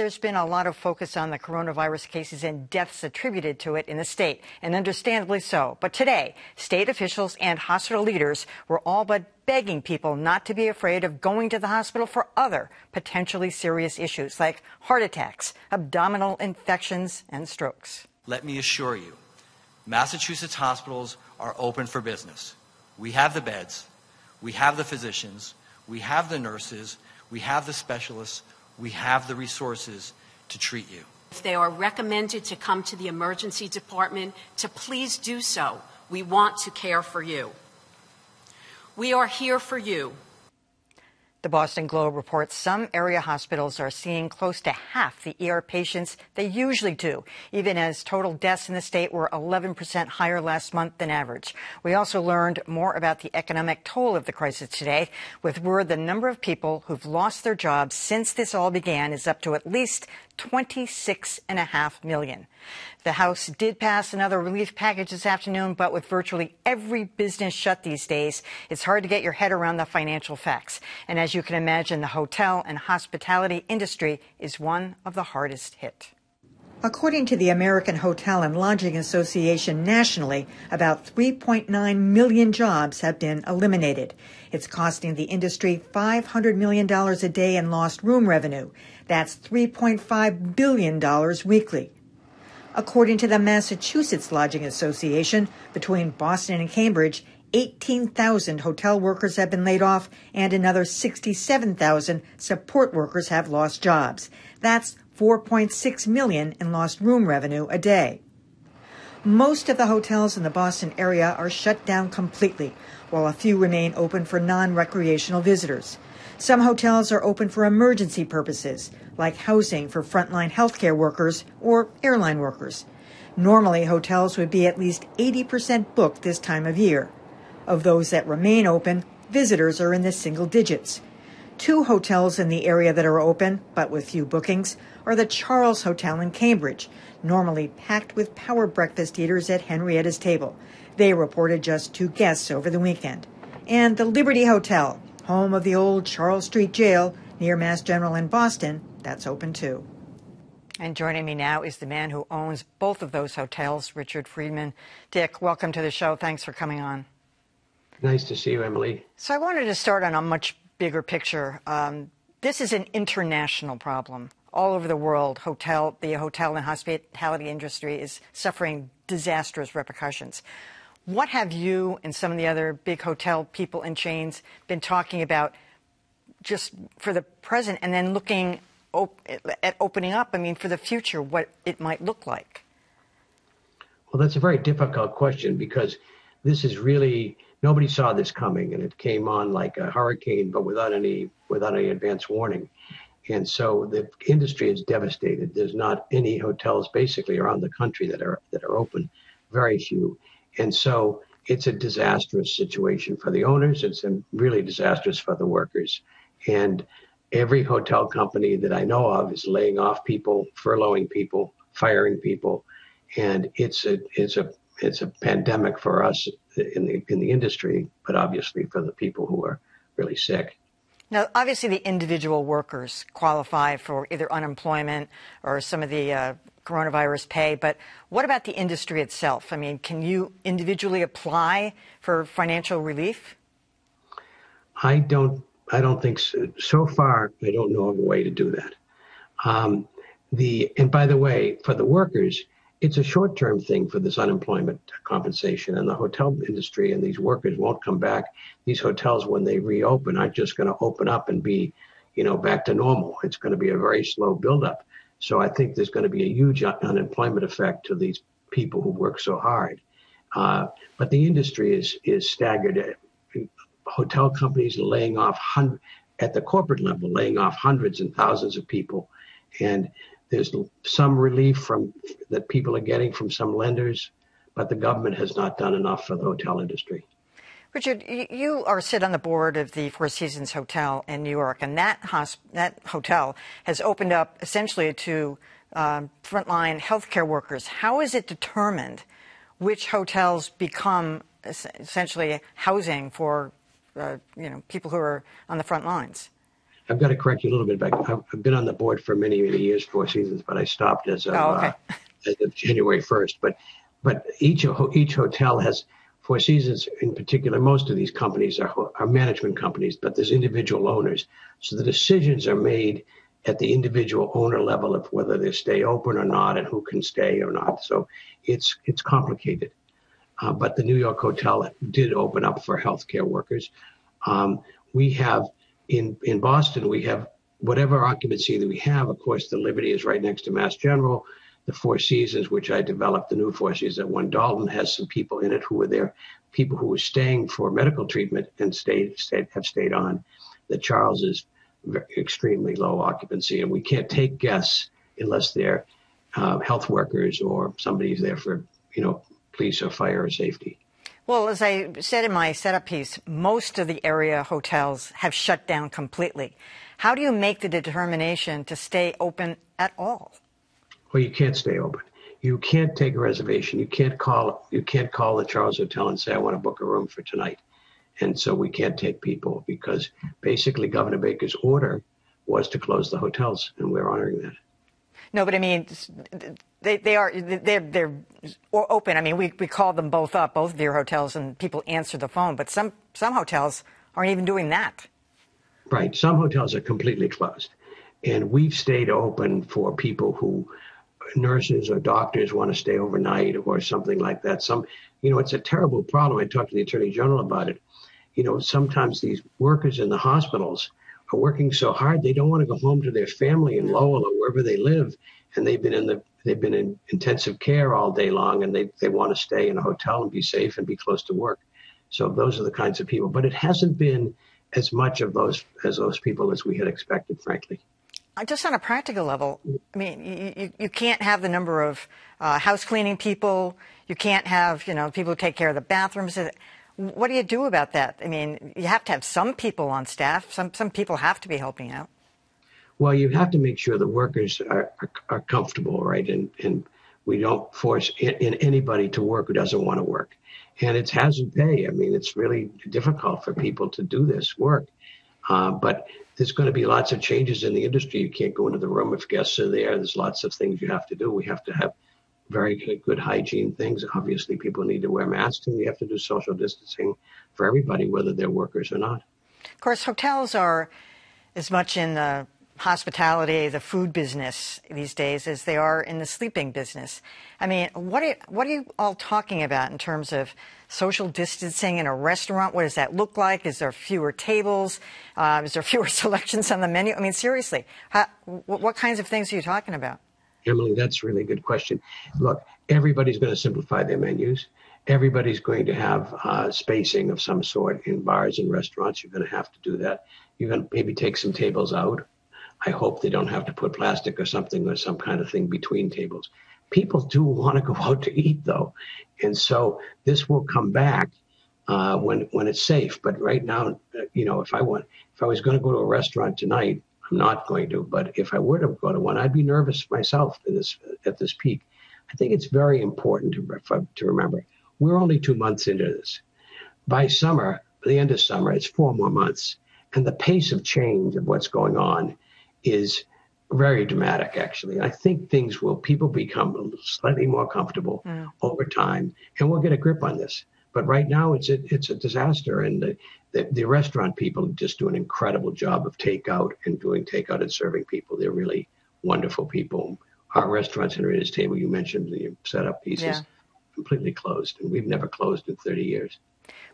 There's been a lot of focus on the coronavirus cases and deaths attributed to it in the state, and understandably so. But today, state officials and hospital leaders were all but begging people not to be afraid of going to the hospital for other potentially serious issues like heart attacks, abdominal infections, and strokes. Let me assure you, Massachusetts hospitals are open for business. We have the beds, we have the physicians, we have the nurses, we have the specialists, we have the resources to treat you. If they are recommended to come to the emergency department, to please do so. We want to care for you. We are here for you. The Boston Globe reports some area hospitals are seeing close to half the ER patients they usually do, even as total deaths in the state were 11% higher last month than average. We also learned more about the economic toll of the crisis today, with word the number of people who've lost their jobs since this all began is up to at least 26.5 million. The House did pass another relief package this afternoon, but with virtually every business shut these days, it's hard to get your head around the financial facts. And as you can imagine, the hotel and hospitality industry is one of the hardest hit. According to the American Hotel and Lodging Association nationally, about 3.9 million jobs have been eliminated. It's costing the industry $500 million a day in lost room revenue. That's $3.5 billion weekly. According to the Massachusetts Lodging Association, between Boston and Cambridge, 18,000 hotel workers have been laid off and another 67,000 support workers have lost jobs. That's $4.6 million in lost room revenue a day. Most of the hotels in the Boston area are shut down completely, while a few remain open for non-recreational visitors. Some hotels are open for emergency purposes, like housing for frontline healthcare workers or airline workers. Normally, hotels would be at least 80% booked this time of year. Of those that remain open, visitors are in the single digits. Two hotels in the area that are open, but with few bookings, are the Charles Hotel in Cambridge, normally packed with power breakfast eaters at Henrietta's table. They reported just two guests over the weekend. And the Liberty Hotel, home of the old Charles Street Jail near Mass General in Boston, that's open too. And joining me now is the man who owns both of those hotels, Richard Friedman. Dick, welcome to the show. Thanks for coming on. Nice to see you, Emily. So I wanted to start on a much bigger picture. This is an international problem. All over the world, the hotel and hospitality industry is suffering disastrous repercussions. What have you and some of the other big hotel people and chains been talking about just for the present and then looking at opening up, I mean, for the future, what it might look like? Well, that's a very difficult question because this is really, nobody saw this coming and it came on like a hurricane, but without any advance warning. And so the industry is devastated. There's not any hotels basically around the country that are open, very few. And so it's a disastrous situation for the owners. It's really disastrous for the workers. And every hotel company that I know of is laying off people, furloughing people, firing people. And it's a pandemic for us in the industry, but obviously for the people who are really sick. Now, obviously, the individual workers qualify for either unemployment or some of the coronavirus pay. But what about the industry itself? I mean, can you individually apply for financial relief? I don't think so. So far, I don't know of a way to do that. And by the way, for the workers, it's a short-term thing for this unemployment compensation, and the hotel industry and these workers won't come back. These hotels, when they reopen, aren't just going to open up and be, you know, back to normal. It's going to be a very slow buildup. So I think there's going to be a huge unemployment effect to these people who work so hard. But the industry is staggered. Hotel companies are laying off at the corporate level, laying off hundreds and thousands of people, and there's some relief that people are getting from some lenders, but the government has not done enough for the hotel industry. Richard, you sit on the board of the Four Seasons Hotel in New York, and that hotel has opened up essentially to frontline healthcare workers. How is it determined which hotels become essentially housing for people who are on the front lines? I've got to correct you a little bit back. I've been on the board for many, many years, Four Seasons, but I stopped as of January 1st. But each hotel has, Four Seasons in particular, most of these companies are management companies, but there's individual owners. So the decisions are made at the individual owner level of whether they stay open or not and who can stay or not. So it's complicated. But the New York Hotel did open up for healthcare workers. We have in Boston, we have whatever occupancy that we have. Of course, the Liberty is right next to Mass General. The Four Seasons, which I developed, the new Four Seasons at One Dalton, has some people in it who were there, people who were staying for medical treatment and have stayed on. The Charles is extremely low occupancy, and we can't take guests unless they're health workers or somebody's there for, police or fire or safety. Well, as I said in my setup piece, most of the area hotels have shut down completely. How do you make the determination to stay open at all? Well, you can't stay open. You can't take a reservation. You can't call the Charles Hotel and say, I want to book a room for tonight. And so we can't take people because basically Governor Baker's order was to close the hotels, and we're honoring that. No, but I mean, they're open. I mean, we called them both up, both of your hotels, and people answer the phone. But some hotels aren't even doing that. Right. Some hotels are completely closed. And we've stayed open for people who, nurses or doctors, want to stay overnight or something like that. It's a terrible problem. I talked to the Attorney General about it. Sometimes these workers in the hospitals are working so hard they don't want to go home to their family in Lowell or wherever they live, and they've been in intensive care all day long, and they want to stay in a hotel and be safe and be close to work. So those are the kinds of people. But it hasn't been as much of those people as we had expected, frankly. Just on a practical level, I mean, you can't have the number of house cleaning people. You can't have, people who take care of the bathrooms. What do you do about that? I mean, you have to have some people on staff. Some people have to be helping out. Well, you have to make sure the workers are comfortable, right? And we don't force anybody to work who doesn't want to work. And it hasn't pay. I mean, it's really difficult for people to do this work. But there's going to be lots of changes in the industry. You can't go into the room if guests are there. There's lots of things you have to do. We have to have very good hygiene things. Obviously, people need to wear masks, and we have to do social distancing for everybody, whether they're workers or not. Of course, hotels are as much in the hospitality, the food business these days as they are in the sleeping business. I mean, what are you all talking about in terms of social distancing in a restaurant? What does that look like? Is there fewer tables? Is there fewer selections on the menu? I mean, seriously, what kinds of things are you talking about? Emily, that's a really good question. Look, everybody's going to simplify their menus. Everybody's going to have spacing of some sort in bars and restaurants. You're going to have to do that. You're going to maybe take some tables out. I hope they don't have to put plastic or something or some kind of thing between tables. People do want to go out to eat, though. And so this will come back when it's safe. But right now, if I was going to go to a restaurant tonight, I'm not going to. But if I were to go to one, I'd be nervous myself at this peak. I think it's very important to remember we're only 2 months into this. By summer, the end of summer, it's 4 more months. And the pace of change of what's going on is very dramatic, actually. And I think people become slightly more comfortable over time, and we'll get a grip on this. But right now, it's a disaster, and the restaurant people just do an incredible job of takeout and serving people. They're really wonderful people. Our restaurants and Raiders Table, you mentioned the setup pieces, completely closed, and we've never closed in 30 years.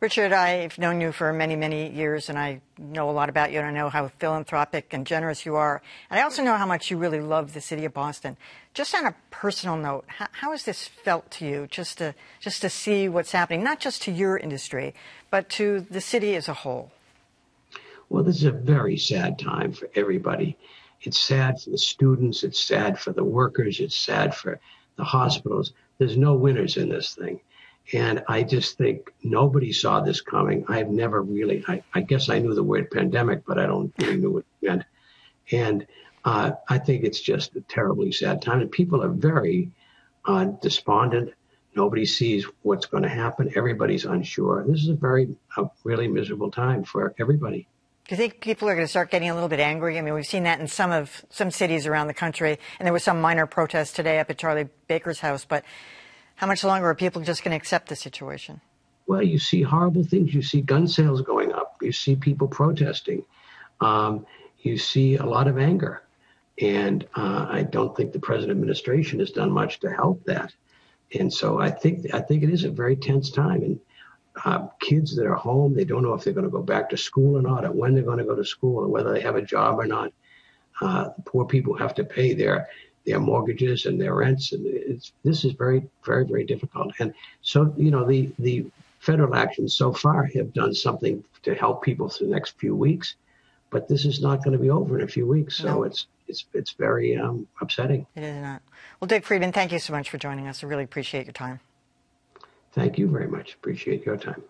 Richard, I've known you for many, many years, and I know a lot about you, and I know how philanthropic and generous you are. And I also know how much you really love the city of Boston. Just on a personal note, how has this felt to you, just to see what's happening, not just to your industry, but to the city as a whole? Well, this is a very sad time for everybody. It's sad for the students. It's sad for the workers. It's sad for the hospitals. There's no winners in this thing. And I just think nobody saw this coming. I've never really, I guess I knew the word pandemic, but I don't really knew what it meant. And I think it's just a terribly sad time. And people are very despondent. Nobody sees what's going to happen. Everybody's unsure. This is a really miserable time for everybody. Do you think people are going to start getting a little bit angry? I mean, we've seen that in some cities around the country, and there was some minor protest today up at Charlie Baker's house. But how much longer are people just going to accept the situation? Well, you see horrible things. You see gun sales going up. You see people protesting. You see a lot of anger. And I don't think the present administration has done much to help that. And so I think it is a very tense time. And kids that are home, they don't know if they're going to go back to school or not, or when they're going to go to school, or whether they have a job or not. Poor people have to pay their mortgages and their rents, and this is very, very, very difficult. And so, you know, the federal actions so far have done something to help people through the next few weeks, but this is not going to be over in a few weeks. So no. It's very upsetting. It is not. Well, Dick Friedman, thank you so much for joining us. I really appreciate your time. Thank you very much. Appreciate your time.